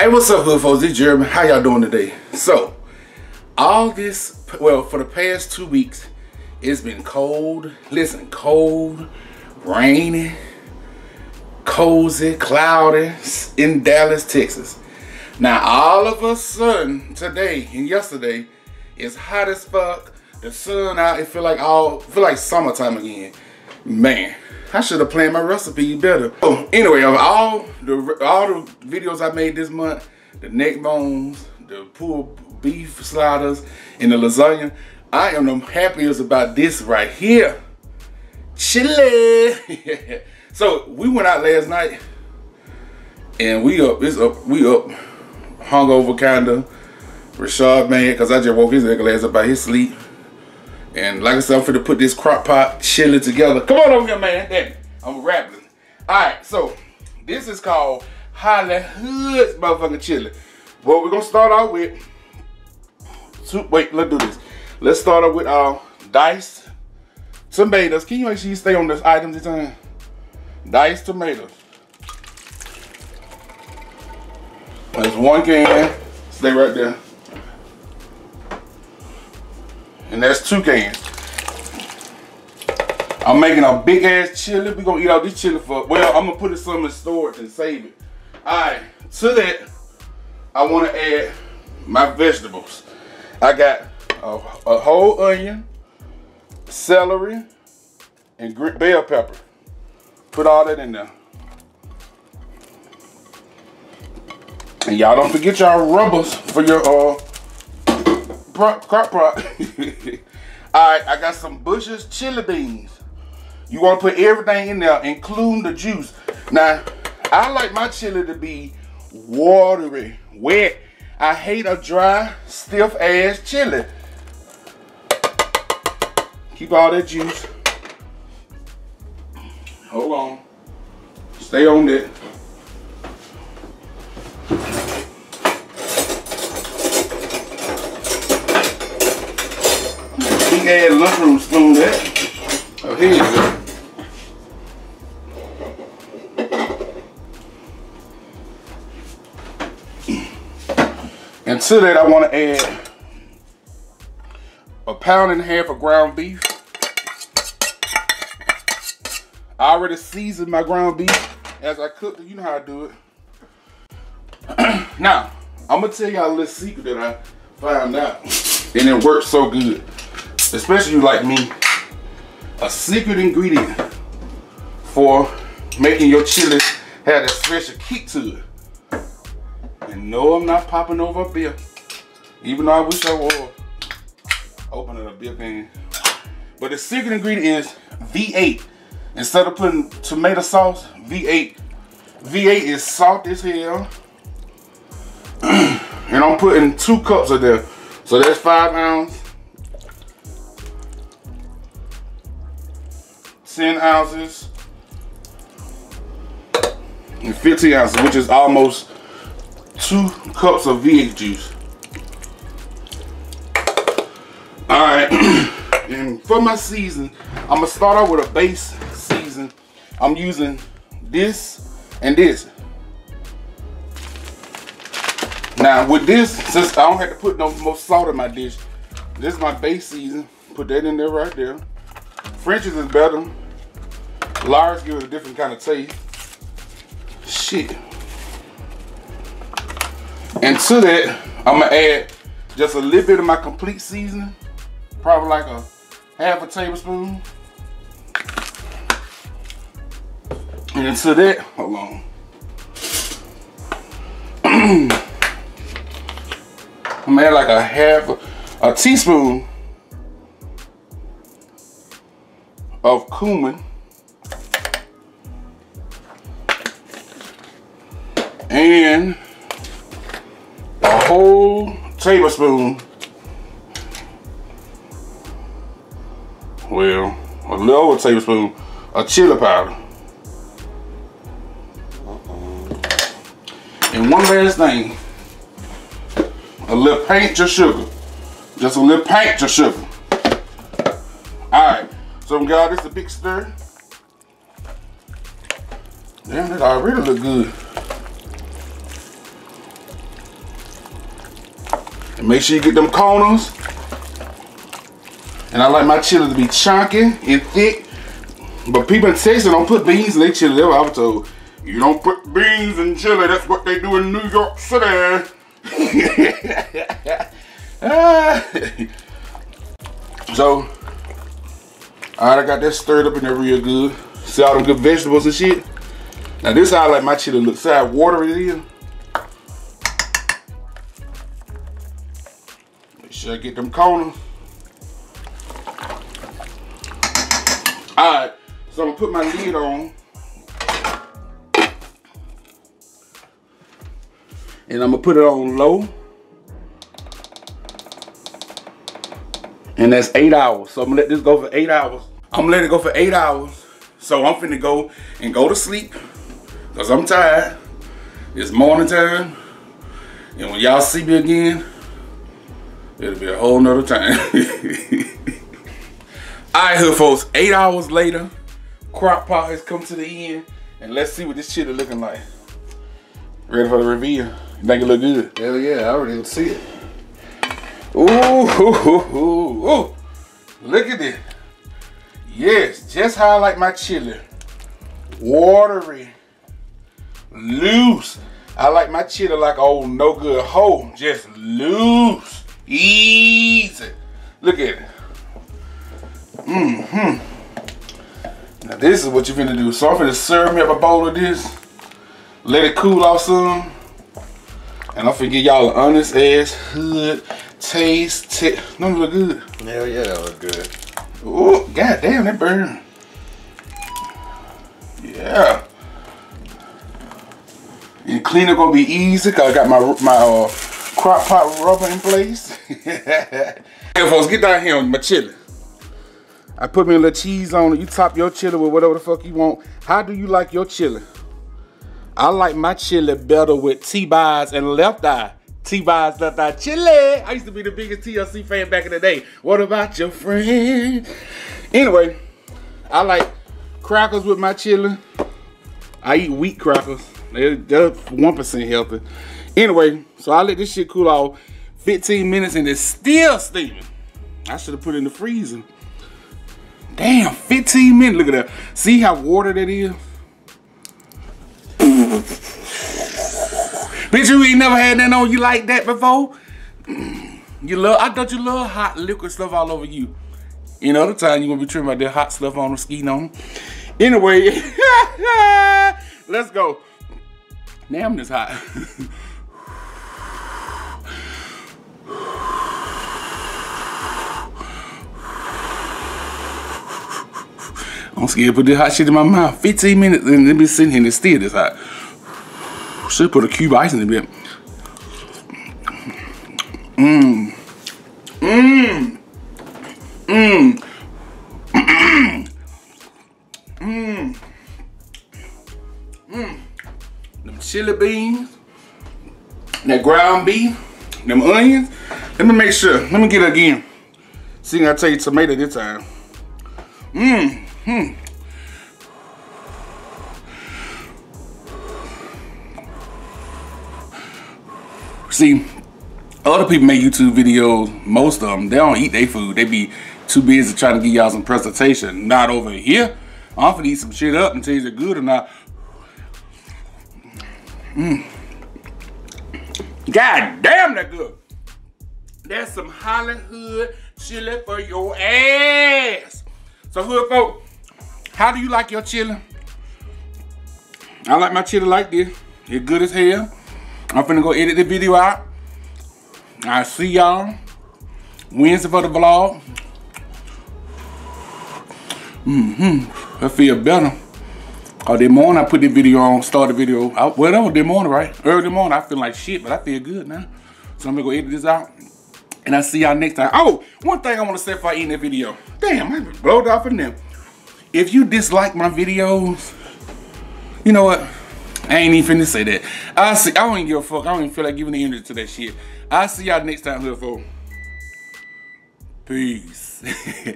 Hey, what's up, good folks? It's Jeremy. How y'all doing today? So, all this, well, for the past 2 weeks, it's been cold. Listen, cold, rainy, cozy, cloudy in Dallas, Texas. Now, all of a sudden, today and yesterday, it's hot as fuck. The sun out. It feel like summertime again. Man, I should have planned my recipe better. Oh, anyway, of all the videos I made this month, the neck bones, the pulled beef sliders, and the lasagna, I am the happiest about this right here. Chili. So we went out last night, and we up, hungover kinda. Rashard mad because I just woke his ugly ass up by his sleep. And like I said, I'm finna put this Crock-Pot chili together. Come on over here, man. Damn, I'm rapping. Alright, so this is called HollyHood's motherfucking chili. Well, we're gonna start out with let's do this. Let's start out with our diced tomatoes. Can you make sure you stay on this item this time? Diced tomatoes. There's one can. Stay right there. And that's 2 cans. I'm making a big ass chili. We're gonna eat all this chili for, well, I'm gonna put it some in storage and save it. Alright, to that, I wanna add my vegetables. I got a whole onion, celery, and bell pepper. Put all that in there. And y'all don't forget y'all rubbers for your Crock-Pot. Alright, I got some Bush's chili beans. You want to put everything in there, including the juice. Now, I like my chili to be watery, wet. I hate a dry, stiff ass chili. Keep all that juice. Hold on. Stay on that. Add lunchroom spoon there. Oh, here you go. And to that, I want to add 1.5 pounds of ground beef. I already seasoned my ground beef as I cooked it. You know how I do it. Now, I'm going to tell y'all a little secret that I found out, and it works so good. Especially you like me, a secret ingredient for making your chili have a special kick to it. And no, I'm not popping over a beer, even though I wish I would open it a beer can. But the secret ingredient is V8. Instead of putting tomato sauce, V8. V8 is salt as hell. And I'm putting 2 cups of there. So that's 5 ounces. 10 ounces and 15 ounces, which is almost 2 cups of V8 juice. All right, and for my season, I'm gonna start out with a base season. I'm using this and this. Now with this, since I don't have to put no more salt in my dish, this is my base season. Put that in there right there. French's is better. Large give it a different kind of taste. Shit. And to that, I'm gonna add just a little bit of my complete seasoning, probably like a 1/2 tablespoon. And to that, hold on. I'm gonna add like a teaspoon of cumin. And a whole tablespoon, well, a little over a tablespoon of chili powder. And one last thing, a little pinch of sugar. Just a little pinch of sugar. Alright, so y'all, this is a big stir. Damn, that already look good. And make sure you get them corners. And I like my chili to be chunky and thick. But people in Texas don't put beans in their chili. That's what I was told. You don't put beans in chili. That's what they do in New York City. So, alright, I got that stirred up in there real good. See all them good vegetables and shit? Now this is how I like my chili look. See how watery it is? Make sure I get them corners. Alright, so I'm gonna put my lid on. And I'm gonna put it on low. And that's 8 hours. So I'm gonna let this go for 8 hours. I'm gonna let it go for 8 hours. So I'm finna go and go to sleep. Cause I'm tired. It's morning time. And when y'all see me again, it'll be a whole nother time. Alright, hood folks, 8 hours later, Crock-Pot has come to the end. And let's see what this shit is looking like. Ready for the reveal? You think it look good? Hell yeah, I already see it. Ooh, ooh, ooh, ooh, ooh. Look at this. Yes, just how I like my chili. Watery, loose. I like my chili like old no good hoe. Just loose, easy. Look at it. Mm-hmm. Now this is what you're finna do. So I'm finna serve me up a bowl of this. Let it cool off some. And I'm finna give y'all an honest ass hood taste. Don't look good. Hell yeah, that look good. Oh, goddamn, that burn. Yeah. And cleanup gonna be easy because I got my crock pot rubber in place. Hey folks, get down here on my chili. I put me a little cheese on it. You top your chili with whatever the fuck you want. How do you like your chili? I like my chili better with T-Boz and Left Eye. T-Boz Left Eye chili. I used to be the biggest TLC fan back in the day. What about your friend? Anyway, I like crackers with my chili. I eat wheat crackers. They're 1% healthy. Anyway, so I let this shit cool off 15 minutes and it's still steaming. I should have put it in the freezer. Damn, 15 minutes. Look at that. See how watered that is? Bitch, you ain't never had nothing on you like that before. I thought you love hot liquid stuff all over you. You know, the time you gonna be tripping about that hot stuff on them, skeeting on them. Anyway, let's go. Damn, this hot. I'm scared to put this hot shit in my mouth. 15 minutes and it been sitting here and it's still this hot. Should put a cube of ice in a bit. Mmm. Mmm. Mmm. Mmm. Mmm. Mmm. Them chili beans, that ground beef, them onions. Let me make sure. Let me get it again. See, I take tomato this time. Mmm. Hmm. See, other people make YouTube videos, most of them, they don't eat their food. They be too busy trying to give y'all some presentation. Not over here. I'm finna eat some shit up and tell you if it's good or not. Mm. God damn, that good. That's some HollyHood chili for your ass. So hood folk, how do you like your chili? I like my chili like this. It's good as hell. I'm finna go edit the video out. I'll see y'all Wednesday for the vlog. I feel better. Oh, that morning I put the video on, start the video. Well, that was the morning, right? Early morning I feel like shit, but I feel good now. So I'm gonna go edit this out. And I'll see y'all next time. Oh, one thing I want to say before I eat that video. Damn, I just blowed off in there. If you dislike my videos, you know what? I ain't even finna say that. I don't even give a fuck. I don't even feel like giving the energy to that shit. I'll see y'all next time, hood folk. Peace.